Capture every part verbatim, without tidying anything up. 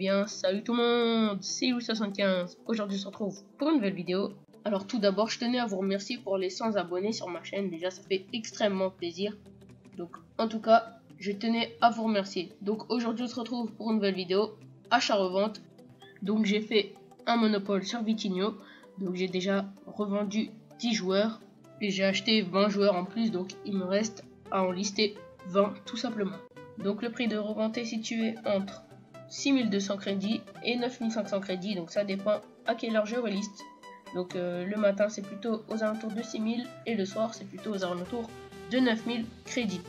bien, salut tout le monde, c'est U soixante-quinze. Aujourd'hui, on se retrouve pour une nouvelle vidéo. Alors tout d'abord, je tenais à vous remercier pour les cent abonnés sur ma chaîne. Déjà, ça fait extrêmement plaisir. Donc, en tout cas, je tenais à vous remercier. Donc, aujourd'hui, on se retrouve pour une nouvelle vidéo, achat revente. Donc, j'ai fait un monopole sur Vitinho. Donc, j'ai déjà revendu dix joueurs. Et j'ai acheté vingt joueurs en plus. Donc, il me reste à en lister vingt, tout simplement. Donc, le prix de revente est situé entre six mille deux cents crédits et neuf mille cinq cents crédits, donc ça dépend à quelle heure je reliste. Donc euh, le matin c'est plutôt aux alentours de six mille et le soir c'est plutôt aux alentours de neuf mille crédits.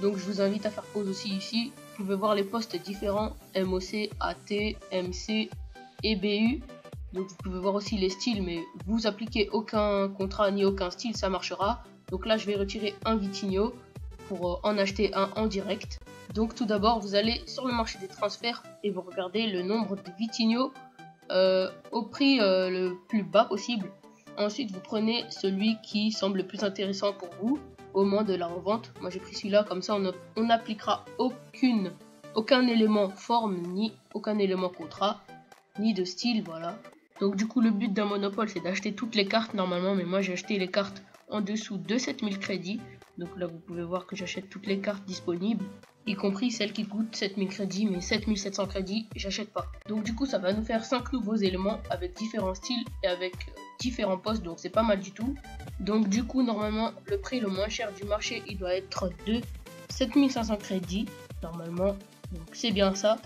Donc je vous invite à faire pause aussi ici, vous pouvez voir les postes différents M O C, A T, M C et B U. Donc vous pouvez voir aussi les styles, mais vous appliquez aucun contrat ni aucun style, ça marchera. Donc là je vais retirer un Vitinho pour euh, en acheter un en direct. Donc tout d'abord, vous allez sur le marché des transferts et vous regardez le nombre de Vitinho euh, au prix euh, le plus bas possible. Ensuite, vous prenez celui qui semble le plus intéressant pour vous au moment de la revente. Moi, j'ai pris celui-là, comme ça, on n'appliquera aucune, aucun élément forme, ni aucun élément contrat, ni de style, voilà. Donc du coup, le but d'un monopole, c'est d'acheter toutes les cartes normalement, mais moi, j'ai acheté les cartes en dessous de sept mille crédits. Donc là, vous pouvez voir que j'achète toutes les cartes disponibles, y compris celles qui coûtent sept mille crédits, mais sept mille sept cents crédits, j'achète pas. Donc du coup, ça va nous faire cinq nouveaux éléments avec différents styles et avec différents postes, donc c'est pas mal du tout. Donc du coup, normalement, le prix le moins cher du marché, il doit être de sept mille cinq cents crédits, normalement, donc c'est bien ça.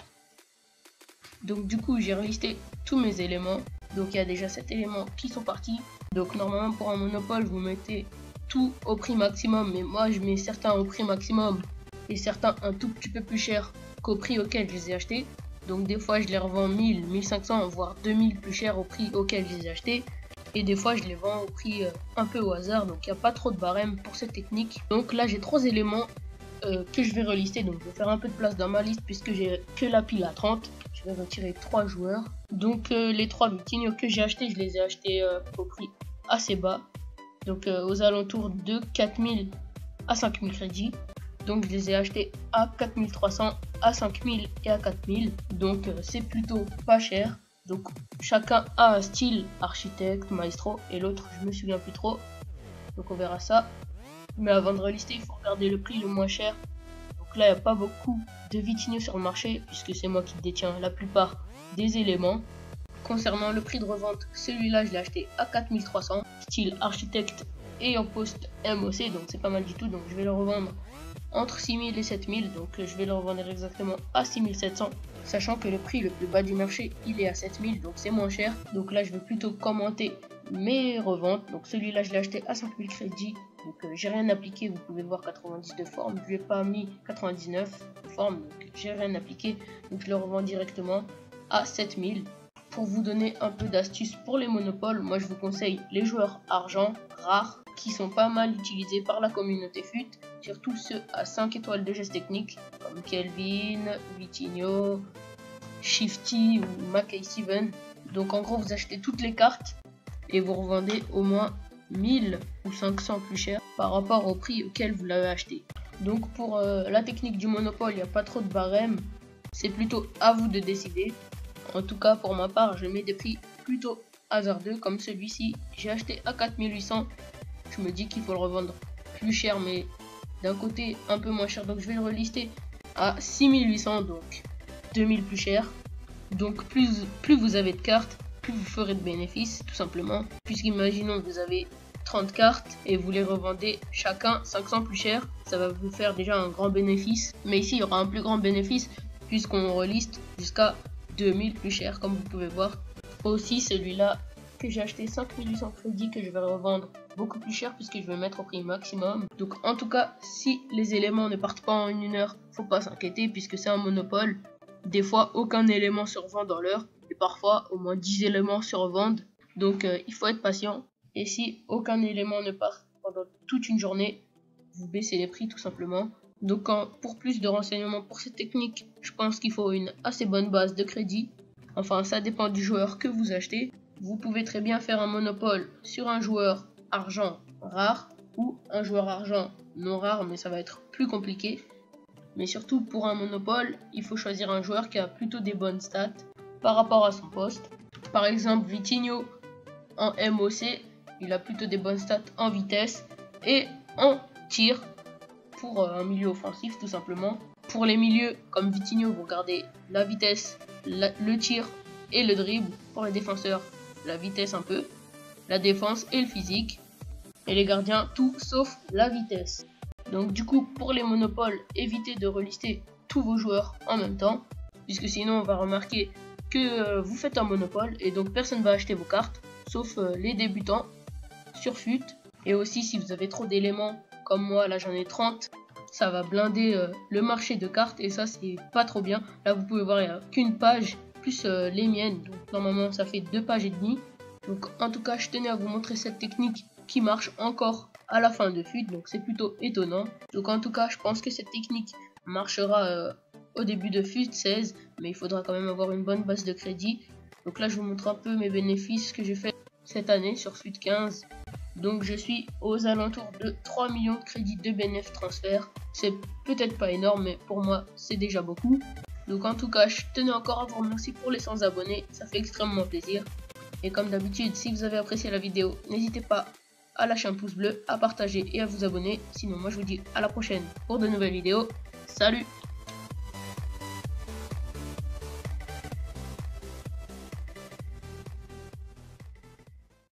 Donc du coup, j'ai relisté tous mes éléments, donc il y a déjà sept éléments qui sont partis. Donc normalement, pour un monopole, vous mettez tout au prix maximum, mais moi, je mets certains au prix maximum et certains un tout petit peu plus cher qu'au prix auquel je les ai achetés. Donc des fois je les revends mille, mille cinq cents voire deux mille plus cher au prix auquel je les ai achetés, et des fois je les vends au prix euh, un peu au hasard. Donc il n'y a pas trop de barème pour cette technique. Donc là j'ai trois éléments euh, que je vais relister, donc je vais faire un peu de place dans ma liste puisque j'ai que la pile à trente. Je vais retirer trois joueurs, donc euh, les trois Vitinho que j'ai achetés, je les ai achetés euh, au prix assez bas, donc euh, aux alentours de quatre mille à cinq mille crédits. Donc je les ai achetés à quatre mille trois cents, à cinq mille et à quatre mille. Donc euh, c'est plutôt pas cher. Donc chacun a un style, architecte, maestro et l'autre je me souviens plus trop. Donc on verra ça. Mais avant de relister, il faut regarder le prix le moins cher. Donc là il n'y a pas beaucoup de Vitinho sur le marché puisque c'est moi qui détiens la plupart des éléments. Concernant le prix de revente, celui-là je l'ai acheté à quatre mille trois cents, style architecte et en poste M O C, donc c'est pas mal du tout. Donc je vais le revendre entre six mille et sept mille, donc je vais le revendre exactement à six mille sept cents, sachant que le prix le plus bas du marché il est à sept mille, donc c'est moins cher. Donc là je vais plutôt commenter mes reventes. Donc celui-là je l'ai acheté à cinq mille crédits, donc euh, j'ai rien appliqué, vous pouvez voir quatre-vingt-dix de forme, je n'ai pas mis quatre-vingt-dix-neuf de forme, donc j'ai rien appliqué, donc je le revends directement à sept mille. Pour vous donner un peu d'astuces pour les monopoles, moi je vous conseille les joueurs argent, rares, qui sont pas mal utilisés par la communauté F U T, surtout ceux à cinq étoiles de gestes techniques, comme Kelvin, Vitinho, Shifty ou M C A sept. Donc en gros, vous achetez toutes les cartes et vous revendez au moins mille ou cinq cents plus cher par rapport au prix auquel vous l'avez acheté. Donc pour euh, la technique du monopole, il n'y a pas trop de barème, c'est plutôt à vous de décider. En tout cas, pour ma part, je mets des prix plutôt hasardeux, comme celui-ci. J'ai acheté à quatre mille huit cents. Je me dis qu'il faut le revendre plus cher, mais d'un côté, un peu moins cher. Donc, je vais le relister à six mille huit cents, donc deux mille plus cher. Donc, plus, plus vous avez de cartes, plus vous ferez de bénéfices, tout simplement. Puisqu'imaginons que vous avez trente cartes et vous les revendez chacun cinq cents plus cher. Ça va vous faire déjà un grand bénéfice. Mais ici, il y aura un plus grand bénéfice puisqu'on reliste jusqu'à deux mille plus cher, comme vous pouvez voir. Aussi celui-là que j'ai acheté cinq mille huit cents crédits, que je vais revendre beaucoup plus cher puisque je vais mettre au prix maximum. Donc en tout cas, si les éléments ne partent pas en une heure, faut pas s'inquiéter puisque c'est un monopole. Des fois aucun élément se revend dans l'heure et parfois au moins dix éléments se revendent. Donc euh, il faut être patient, et si aucun élément ne part pendant toute une journée, vous baissez les prix tout simplement. Donc pour plus de renseignements pour cette technique, je pense qu'il faut une assez bonne base de crédit. Enfin, ça dépend du joueur que vous achetez. Vous pouvez très bien faire un monopole sur un joueur argent rare ou un joueur argent non rare, mais ça va être plus compliqué. Mais surtout, pour un monopole, il faut choisir un joueur qui a plutôt des bonnes stats par rapport à son poste. Par exemple, Vitinho, en M O C, il a plutôt des bonnes stats en vitesse et en tir pour un milieu offensif tout simplement. Pour les milieux, comme Vitinho, vous regardez la vitesse, la, le tir et le dribble. Pour les défenseurs, la vitesse un peu, la défense et le physique. Et les gardiens, tout sauf la vitesse. Donc du coup, pour les monopoles, évitez de relister tous vos joueurs en même temps, puisque sinon on va remarquer que vous faites un monopole et donc personne ne va acheter vos cartes, sauf les débutants sur FUT. Et aussi, si vous avez trop d'éléments, comme moi, là j'en ai trente, ça va blinder euh, le marché de cartes et ça c'est pas trop bien. Là vous pouvez voir, il n'y a qu'une page, plus euh, les miennes, donc normalement ça fait deux pages et demie. Donc en tout cas, je tenais à vous montrer cette technique qui marche encore à la fin de FUT, donc c'est plutôt étonnant. Donc en tout cas, je pense que cette technique marchera euh, au début de FUT seize, mais il faudra quand même avoir une bonne base de crédit. Donc là je vous montre un peu mes bénéfices que j'ai fait cette année sur FUT quinze. Donc je suis aux alentours de trois millions de crédits de bénéfices transfert. C'est peut-être pas énorme, mais pour moi c'est déjà beaucoup. Donc en tout cas, je tenais encore à vous remercier pour les cent abonnés, ça fait extrêmement plaisir. Et comme d'habitude, si vous avez apprécié la vidéo, n'hésitez pas à lâcher un pouce bleu, à partager et à vous abonner. Sinon moi je vous dis à la prochaine pour de nouvelles vidéos. Salut!